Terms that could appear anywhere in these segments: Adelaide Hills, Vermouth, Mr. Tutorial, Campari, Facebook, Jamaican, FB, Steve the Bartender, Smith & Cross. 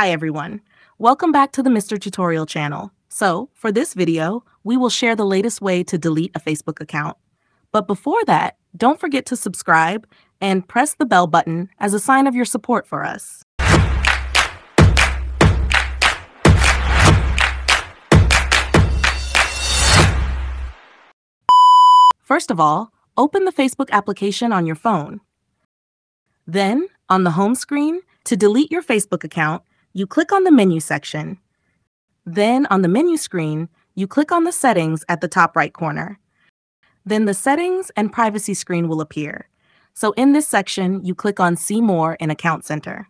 Hi everyone, welcome back to the Mr. Tutorial channel. So for this video, we will share the latest way to delete a Facebook account. But before that, don't forget to subscribe and press the bell button as a sign of your support for us. First of all, open the Facebook application on your phone. Then, on the home screen, to delete your Facebook account, you click on the menu section. Then on the menu screen, you click on the settings at the top right corner. Then the settings and privacy screen will appear. So in this section, you click on See More in Account Center.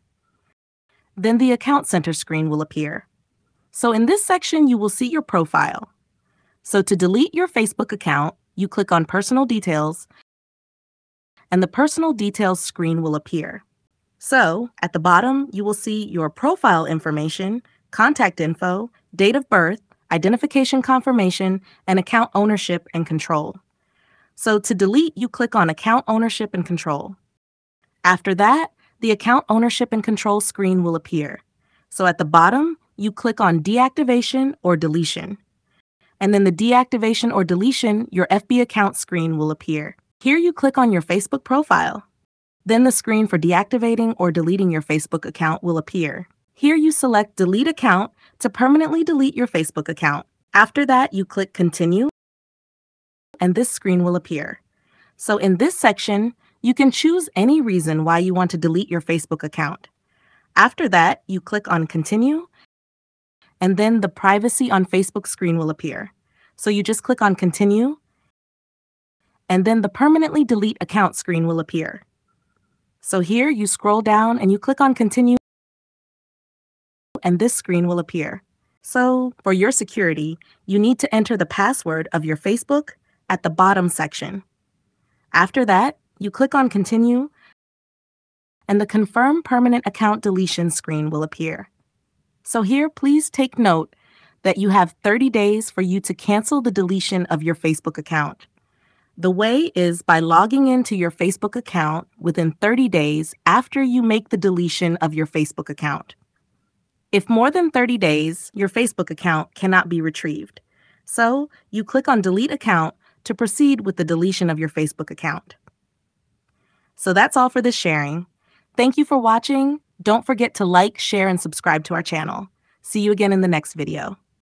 Then the Account Center screen will appear. So in this section, you will see your profile. So to delete your Facebook account, you click on Personal Details, and the Personal Details screen will appear. So, at the bottom, you will see your profile information, contact info, date of birth, identification confirmation, and account ownership and control. So, to delete, you click on Account Ownership and Control. After that, the Account Ownership and Control screen will appear. So, at the bottom, you click on Deactivation or Deletion. And then the Deactivation or Deletion, your FB account screen will appear. Here, you click on your Facebook profile. Then the screen for deactivating or deleting your Facebook account will appear. Here you select Delete Account to permanently delete your Facebook account. After that, you click Continue, and this screen will appear. So in this section, you can choose any reason why you want to delete your Facebook account. After that, you click on Continue, and then the Privacy on Facebook screen will appear. So you just click on Continue, and then the Permanently Delete Account screen will appear. So here you scroll down and you click on Continue, and this screen will appear. So for your security, you need to enter the password of your Facebook at the bottom section. After that, you click on Continue, and the Confirm Permanent Account Deletion screen will appear. So here, please take note that you have 30 days for you to cancel the deletion of your Facebook account. The way is by logging into your Facebook account within 30 days after you make the deletion of your Facebook account. If more than 30 days, your Facebook account cannot be retrieved. So you click on Delete Account to proceed with the deletion of your Facebook account. So that's all for this sharing. Thank you for watching. Don't forget to like, share, and subscribe to our channel. See you again in the next video.